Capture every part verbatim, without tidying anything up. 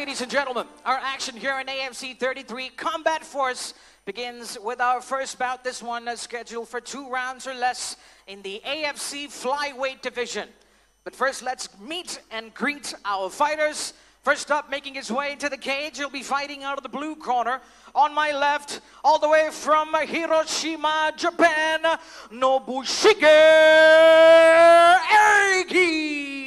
ladies and gentlemen, our action here in A M C thirty-three Combat Force begins with our first bout. This one is scheduled for two rounds or less in the A F C Flyweight division. But first, let's meet and greet our fighters. First up, making his way into the cage, he'll be fighting out of the blue corner. On my left, all the way from Hiroshima, Japan, Nobushige Aiki.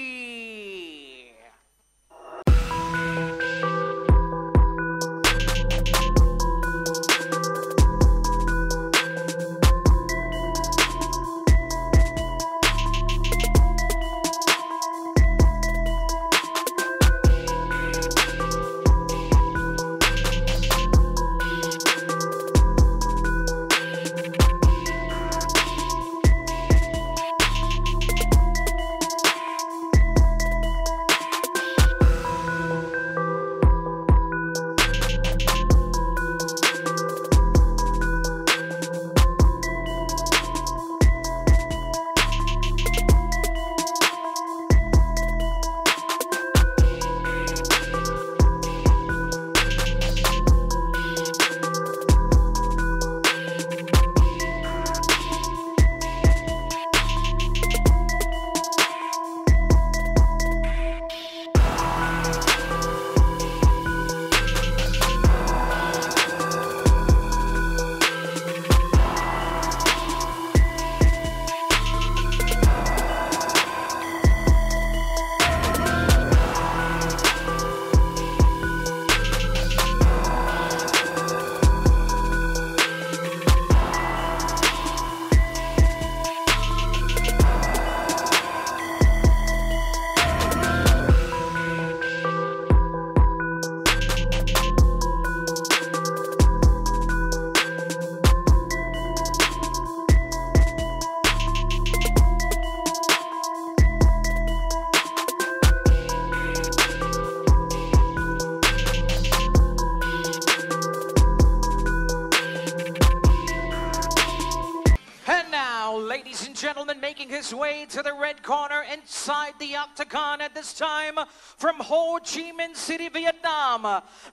Gentleman making his way to the red corner inside the octagon at this time from Ho Chi Minh City, Vietnam,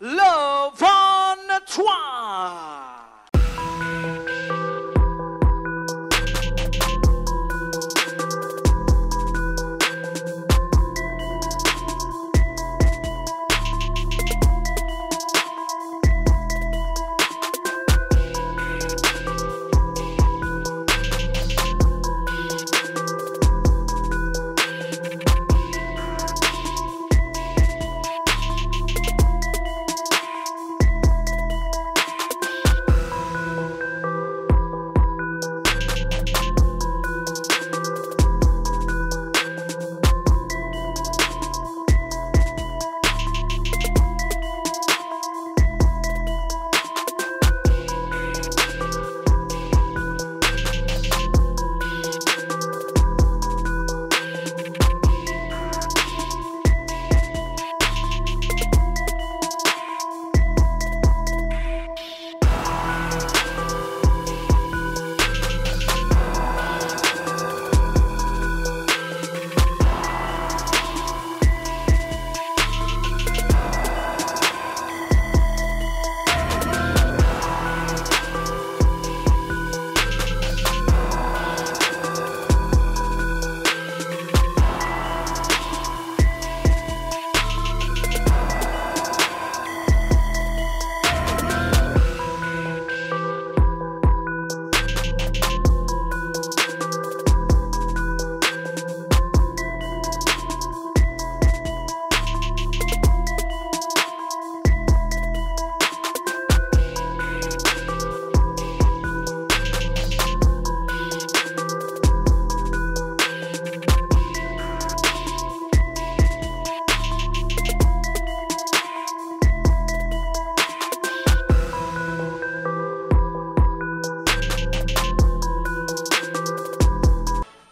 Le Van Thuan.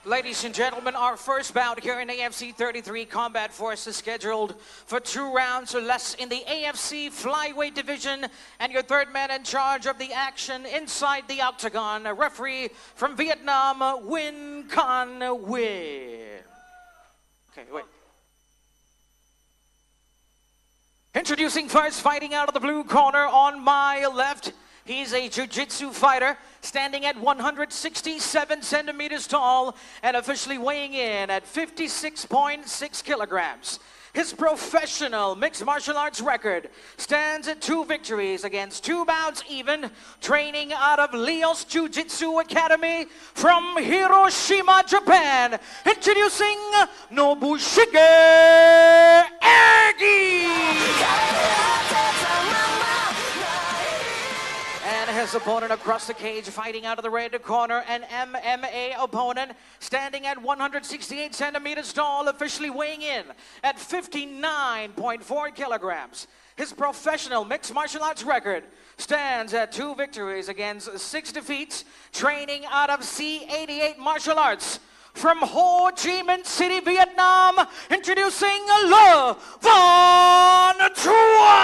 Ladies and gentlemen, our first bout here in A F C thirty-three Combat Force is scheduled for two rounds or less in the A F C Flyweight division. And your third man in charge of the action inside the octagon, a referee from Vietnam, Win Con Nguyen. Okay, wait. Introduce Introducing first, fighting out of the blue corner on my left, he's a jiu-jitsu fighter standing at one hundred sixty-seven centimeters tall and officially weighing in at fifty-six point six kilograms. His professional mixed martial arts record stands at two victories against two bouts even, training out of Leo's Jiu-Jitsu Academy from Hiroshima, Japan. Introducing Nobushige Egi! His opponent across the cage, fighting out of the red corner, an M M A opponent standing at one hundred sixty-eight centimeters tall, officially weighing in at fifty-nine point four kilograms. His professional mixed martial arts record stands at two victories against six defeats, training out of C eighty-eight Martial Arts from Ho Chi Minh City, Vietnam. Introducing Le Van Chua!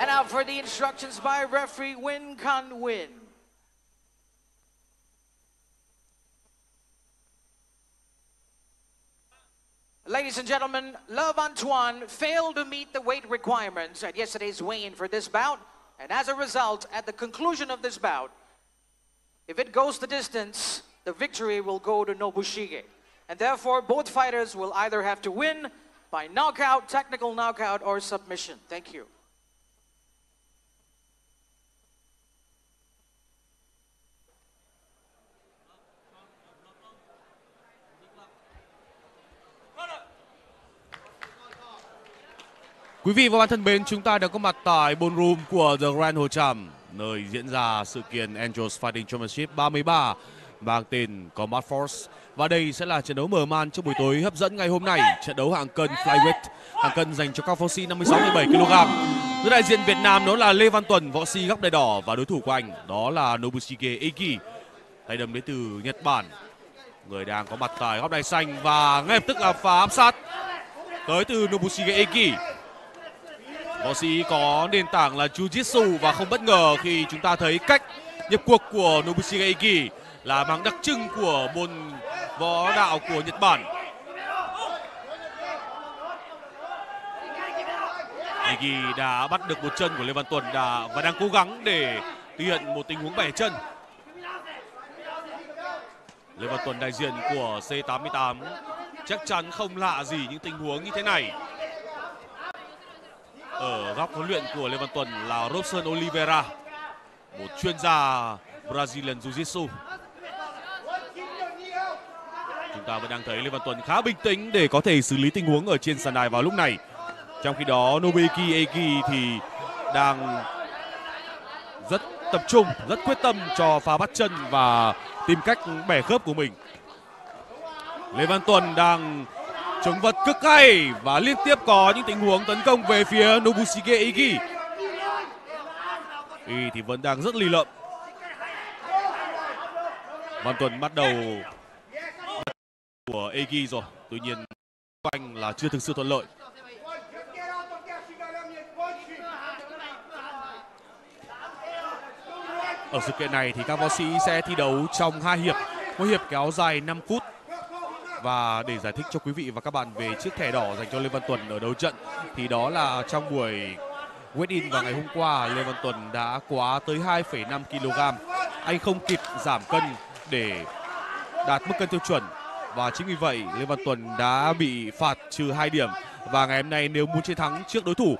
And now for the instructions by referee Win Kan Win. Ladies and gentlemen, Le Van Thuan failed to meet the weight requirements at yesterday's weigh-in for this bout. And as a result, at the conclusion of this bout, if it goes the distance, the victory will go to Nobushige. And therefore, both fighters will either have to win by knockout, technical knockout, or submission. Thank you. Quý vị và các bạn thân mến, chúng ta đã có mặt tại ballroom của The Grand Hồ Tràm, nơi diễn ra sự kiện Angels Fighting Championship ba mươi ba mang tên Combat Force. Và đây sẽ là trận đấu mở màn trong buổi tối hấp dẫn ngày hôm nay, trận đấu hạng cân flyweight, hạng cân dành cho các võ sĩ năm mươi sáu đến bảy ki lô gam. Giữa đại diện Việt Nam đó là Lê Văn Tuần, võ sĩ góc đai đỏ, và đối thủ của anh đó là Nobushige Egi, tay đấm đến từ Nhật Bản, người đang có mặt tại góc đai xanh. Và ngay lập tức là pha áp sát tới từ Nobushige Egi. Võ sĩ có nền tảng là Jiu-Jitsu và không bất ngờ khi chúng ta thấy cách nhập cuộc của Nobushige Egi là mang đặc trưng của môn võ đạo của Nhật Bản. Egi đã bắt được một chân của Lê Văn Tuần đã, và đang cố gắng để thực hiện một tình huống bẻ chân. Lê Văn Tuần, đại diện của C tám mươi tám, chắc chắn không lạ gì những tình huống như thế này. Ở góc huấn luyện của Lê Văn Tuần là Robson Oliveira, một chuyên gia Brazilian Jiu-Jitsu. Chúng ta vẫn đang thấy Lê Văn Tuần khá bình tĩnh để có thể xử lý tình huống ở trên sàn đài vào lúc này. Trong khi đó, Nobushige Egi thì đang rất tập trung, rất quyết tâm cho pha bắt chân và tìm cách bẻ khớp của mình. Lê Văn Tuần đang chống vật cực hay và liên tiếp có những tình huống tấn công về phía Nobushige Egi. Egi thì vẫn đang rất lì lợm. Văn Tuần bắt đầu của Egi rồi, tuy nhiên anh là chưa thực sự thuận lợi. Ở sự kiện này thì các võ sĩ sẽ thi đấu trong hai hiệp, mỗi hiệp kéo dài năm phút. Và để giải thích cho quý vị và các bạn về chiếc thẻ đỏ dành cho Lê Văn Tuần ở đầu trận, thì đó là trong buổi weigh-in vào ngày hôm qua, Lê Văn Tuần đã quá tới hai phẩy năm ki lô gam. Anh không kịp giảm cân để đạt mức cân tiêu chuẩn, và chính vì vậy Lê Văn Tuần đã bị phạt trừ hai điểm. Và ngày hôm nay, nếu muốn chiến thắng trước đối thủ,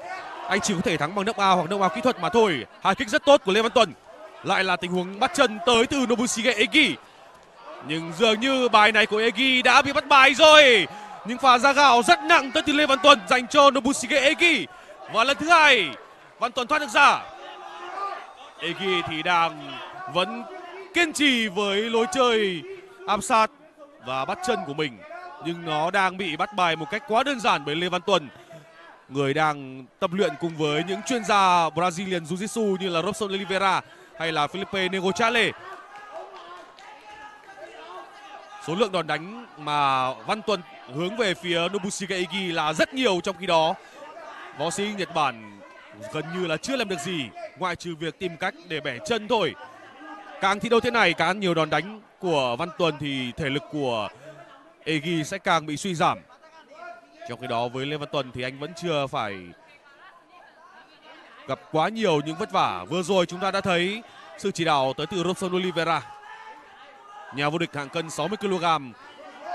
anh chỉ có thể thắng bằng knock-out hoặc knock-out kỹ thuật mà thôi. Hai kick rất tốt của Lê Văn Tuần. Lại là tình huống bắt chân tới từ Nobushige Egi. Nhưng dường như bài này của Egi đã bị bắt bài rồi. Những pha ra gạo rất nặng tới từ Lê Văn Tuần dành cho Nobushige Egi. Và lần thứ hai, Văn Tuần thoát được ra. Egi thì đang vẫn kiên trì với lối chơi áp sát và bắt chân của mình, nhưng nó đang bị bắt bài một cách quá đơn giản bởi Lê Văn Tuần, người đang tập luyện cùng với những chuyên gia Brazilian Jiu-Jitsu như là Robson Oliveira hay là Felipe Negochale. Số lượng đòn đánh mà Văn Tuần hướng về phía Nobushige Egi là rất nhiều, trong khi đó võ sĩ Nhật Bản gần như là chưa làm được gì ngoại trừ việc tìm cách để bẻ chân thôi. Càng thi đấu thế này, càng nhiều đòn đánh của Văn Tuần thì thể lực của Egi sẽ càng bị suy giảm. Trong khi đó với Lê Văn Tuần thì anh vẫn chưa phải gặp quá nhiều những vất vả. Vừa rồi chúng ta đã thấy sự chỉ đạo tới từ Robson Oliveira, nhà vô địch hạng cân sáu mươi ki lô gam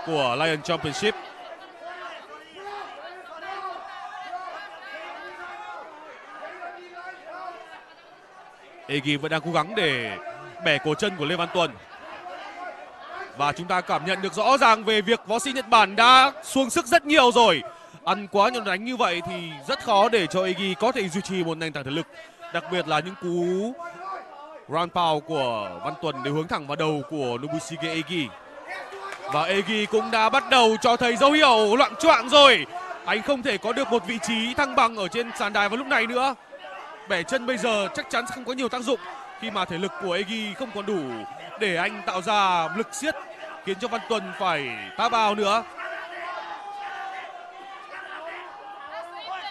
của Lion Championship. Egi vẫn đang cố gắng để bẻ cổ chân của Lê Văn Tuần. Và chúng ta cảm nhận được rõ ràng về việc võ sĩ Nhật Bản đã xuống sức rất nhiều rồi. Ăn quá nhiều đánh như vậy thì rất khó để cho Egi có thể duy trì một nền tảng thể lực. Đặc biệt là những cú round pound của Văn Tuần đều hướng thẳng vào đầu của Nobushige Egi. Và Egi cũng đã bắt đầu cho thấy dấu hiệu loạng choạng rồi. Anh không thể có được một vị trí thăng bằng ở trên sàn đài vào lúc này nữa. Bẻ chân bây giờ chắc chắn sẽ không có nhiều tác dụng khi mà thể lực của Egi không còn đủ để anh tạo ra lực siết khiến cho Văn Tuần phải tá bao nữa.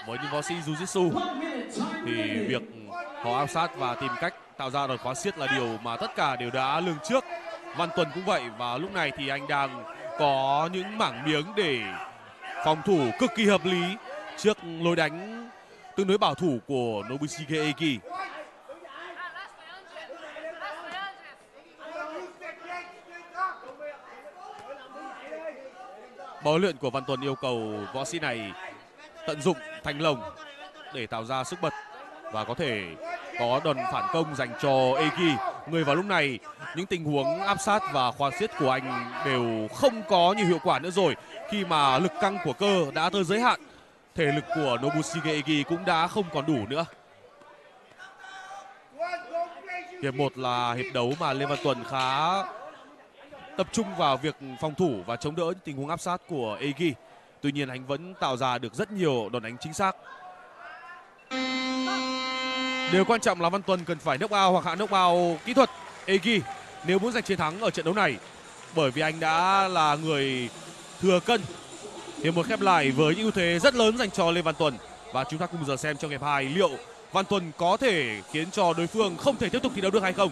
Với những võ sĩ Jiu-Jitsu thì việc họ áp sát và tìm cách tạo ra đòn khóa siết là điều mà tất cả đều đã lường trước. Văn Tuần cũng vậy, và lúc này thì anh đang có những mảng miếng để phòng thủ cực kỳ hợp lý trước lối đánh tương đối bảo thủ của Nobushige Egi. Huấn luyện của Văn Tuần yêu cầu võ sĩ này tận dụng thanh lồng để tạo ra sức bật và có thể có đòn phản công dành cho Egi, người vào lúc này những tình huống áp sát và khóa siết của anh đều không có nhiều hiệu quả nữa rồi, khi mà lực căng của cơ đã tới giới hạn, thể lực của Nobushige Egi cũng đã không còn đủ nữa. Hiệp một là hiệp đấu mà Lê Văn Tuần khá tập trung vào việc phòng thủ và chống đỡ những tình huống áp sát của Egi. Tuy nhiên anh vẫn tạo ra được rất nhiều đòn đánh chính xác. Điều quan trọng là Văn Tuần cần phải knock out hoặc hạ knock out kỹ thuật Egi nếu muốn giành chiến thắng ở trận đấu này. Bởi vì anh đã là người thừa cân. Hiệp một khép lại với những ưu thế rất lớn dành cho Lê Văn Tuần. Và chúng ta cùng giờ xem trong hiệp hai liệu Văn Tuần có thể khiến cho đối phương không thể tiếp tục thi đấu được hay không.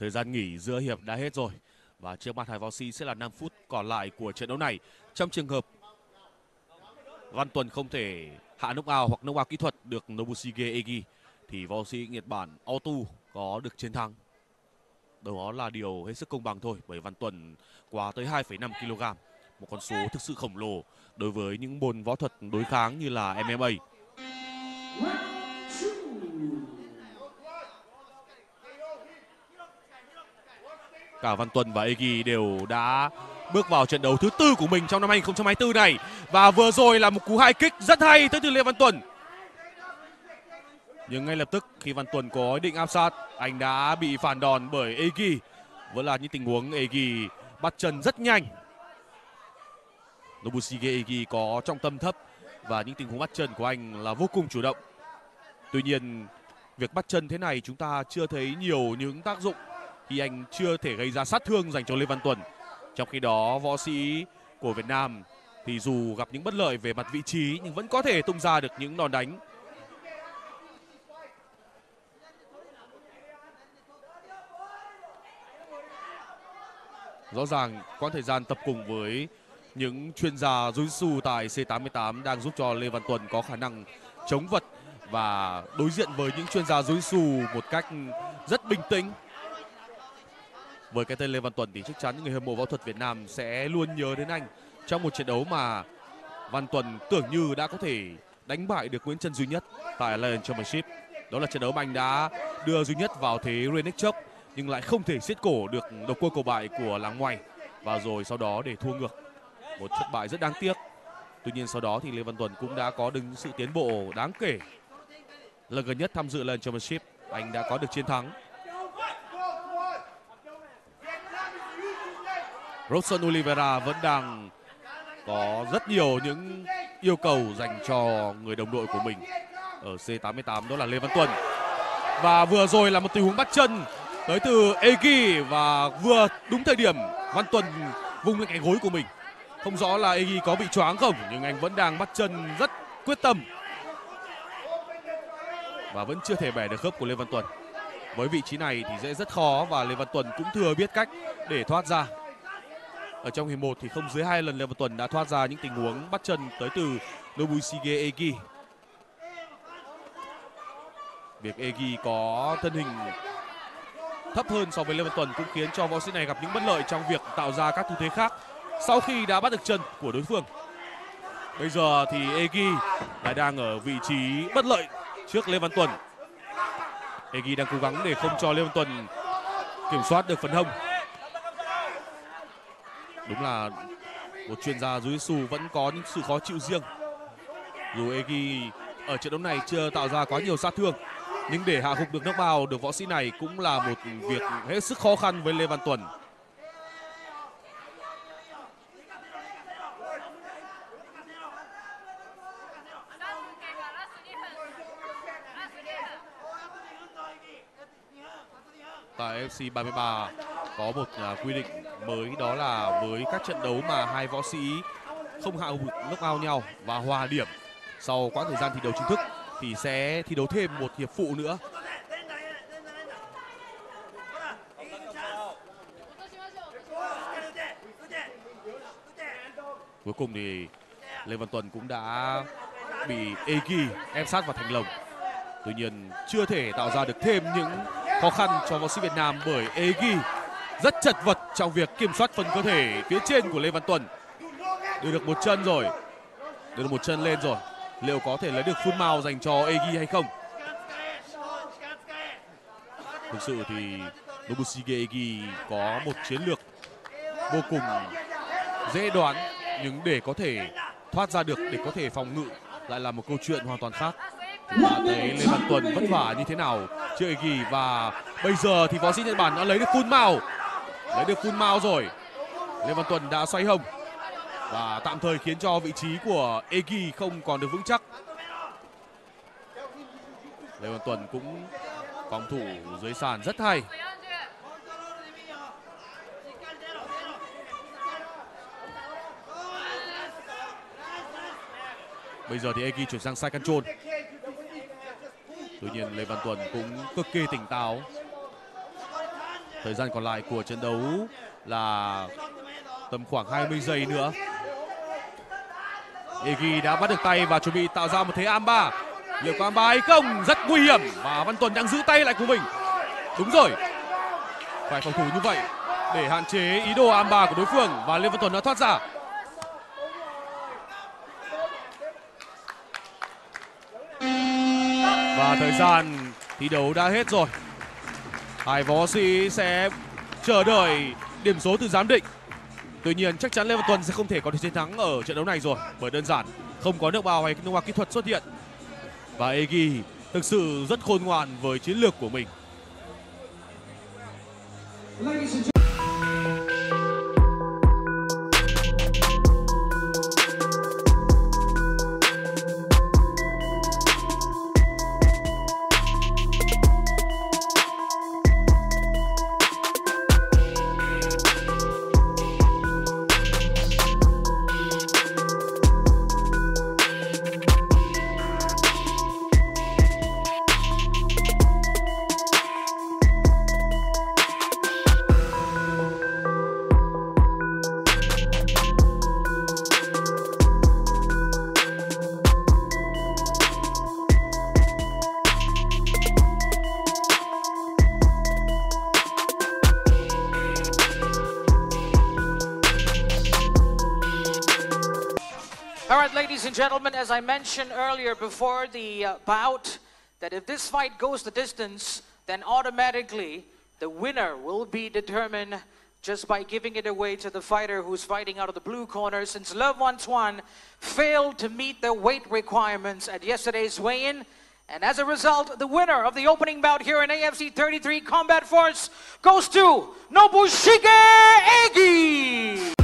Thời gian nghỉ giữa hiệp đã hết rồi và trước mặt hai võ sĩ sẽ là năm phút còn lại của trận đấu này. Trong trường hợp Văn Tuần không thể hạ knock out hoặc knock out kỹ thuật được Nobushige Egi thì võ sĩ Nhật Bản Otu có được chiến thắng. Đó là điều hết sức công bằng thôi, bởi Văn Tuần quá tới hai phẩy năm ki lô gam, một con số thực sự khổng lồ đối với những môn võ thuật đối kháng như là em em a. Cả Văn Tuần và Egi đều đã bước vào trận đấu thứ tư của mình trong năm hai không hai tư này. Và vừa rồi là một cú hai kích rất hay tới từ Lê Văn Tuần. Nhưng ngay lập tức khi Văn Tuần có ý định áp sát, anh đã bị phản đòn bởi Egi. Vẫn là những tình huống Egi bắt chân rất nhanh. Nobushige Egi có trọng tâm thấp và những tình huống bắt chân của anh là vô cùng chủ động. Tuy nhiên việc bắt chân thế này chúng ta chưa thấy nhiều những tác dụng khi anh chưa thể gây ra sát thương dành cho Lê Văn Tuần. Trong khi đó võ sĩ của Việt Nam thì dù gặp những bất lợi về mặt vị trí nhưng vẫn có thể tung ra được những đòn đánh. Rõ ràng quãng thời gian tập cùng với những chuyên gia Jiu-Jitsu tại xê tám mươi tám đang giúp cho Lê Văn Tuần có khả năng chống vật và đối diện với những chuyên gia Jiu-Jitsu một cách rất bình tĩnh. Với cái tên Lê Văn Tuần thì chắc chắn những người hâm mộ võ thuật Việt Nam sẽ luôn nhớ đến anh trong một trận đấu mà Văn Tuần tưởng như đã có thể đánh bại được Nguyễn Trân Duy Nhất tại Lion Championship. Đó là trận đấu mà anh đã đưa duy nhất vào thế Renekchuk nhưng lại không thể siết cổ được độc cô cầu bại của làng ngoài, và rồi sau đó để thua ngược. Một thất bại rất đáng tiếc. Tuy nhiên sau đó thì Lê Văn Tuần cũng đã có được sự tiến bộ đáng kể. Lần gần nhất tham dự lần Championship, anh đã có được chiến thắng. Robson Oliveira vẫn đang có rất nhiều những yêu cầu dành cho người đồng đội của mình ở xê tám mươi tám, đó là Lê Văn Tuần. Và vừa rồi là một tình huống bắt chân tới từ Egi, và vừa đúng thời điểm Văn Tuần vung lên cánh gối của mình. Không rõ là Egi có bị choáng không, nhưng anh vẫn đang bắt chân rất quyết tâm và vẫn chưa thể bẻ được khớp của Lê Văn Tuần. Với vị trí này thì dễ rất khó, và Lê Văn Tuần cũng thừa biết cách để thoát ra. Ở trong hiệp một thì không dưới hai lần Lê Văn Tuần đã thoát ra những tình huống bắt chân tới từ Nobushige Egi. Việc Egi có thân hình thấp hơn so với Lê Văn Tuần cũng khiến cho võ sĩ này gặp những bất lợi trong việc tạo ra các tư thế khác sau khi đã bắt được chân của đối phương. Bây giờ thì Egi lại đang ở vị trí bất lợi trước Lê Văn Tuần. Egi đang cố gắng để không cho Lê Văn Tuần kiểm soát được phần hông. Đúng là một chuyên gia jiu-jitsu vẫn có những sự khó chịu riêng. Dù Egi ở trận đấu này chưa tạo ra quá nhiều sát thương, nhưng để hạ gục được knockdown được võ sĩ này cũng là một việc hết sức khó khăn với Lê Văn Tuần. Tại ép xê ba mươi ba có một quy định mới, đó là với các trận đấu mà hai võ sĩ không hạ gục knock-out nhau và hòa điểm sau quãng thời gian thi đấu chính thức thì sẽ thi đấu thêm một hiệp phụ nữa. Cuối cùng thì Lê Văn Tuần cũng đã bị Egi ép sát vào thành lồng. Tuy nhiên chưa thể tạo ra được thêm những khó khăn cho võ sĩ Việt Nam bởi Egi rất chật vật trong việc kiểm soát phần cơ thể phía trên của Lê Văn Tuần. Đưa được một chân rồi, đưa được một chân lên rồi. Liệu có thể lấy được full mount dành cho Egi hay không? Thực sự thì Nobushige Egi có một chiến lược vô cùng dễ đoán, nhưng để có thể thoát ra được, để có thể phòng ngự lại là một câu chuyện hoàn toàn khác. Và thấy Lê Văn Tuần vất vả như thế nào trước Egi, và bây giờ thì võ sĩ Nhật Bản đã lấy được full mount, lấy được full mount rồi. Lê Văn Tuần đã xoay hông và tạm thời khiến cho vị trí của Egi không còn được vững chắc. Lê Văn Tuần cũng phòng thủ dưới sàn rất hay. Bây giờ thì Egi chuyển sang side control. Tuy nhiên Lê Văn Tuần cũng cực kỳ tỉnh táo. Thời gian còn lại của trận đấu là tầm khoảng hai mươi giây nữa. Egi đã bắt được tay và chuẩn bị tạo ra một thế armbar. Liệu có armbar hay không? Rất nguy hiểm. Và Văn Tuần đang giữ tay lại của mình. Đúng rồi, phải phòng thủ như vậy để hạn chế ý đồ armbar của đối phương. Và Lê Văn Tuần đã thoát ra. Và thời gian thi đấu đã hết rồi. Hai võ sĩ sẽ chờ đợi điểm số từ giám định. Tuy nhiên chắc chắn Lê Văn Tuần sẽ không thể có được chiến thắng ở trận đấu này rồi, bởi đơn giản không có nước bao hay nước hoa kỹ thuật xuất hiện. Và Egi thực sự rất khôn ngoan với chiến lược của mình. All right, ladies and gentlemen, as I mentioned earlier before the uh, bout, that if this fight goes the distance, then automatically the winner will be determined just by giving it away to the fighter who's fighting out of the blue corner, since Love one twenty-one failed to meet the weight requirements at yesterday's weigh-in. And as a result, the winner of the opening bout here in A F C thirty-three Combat Force goes to Nobushige Egi!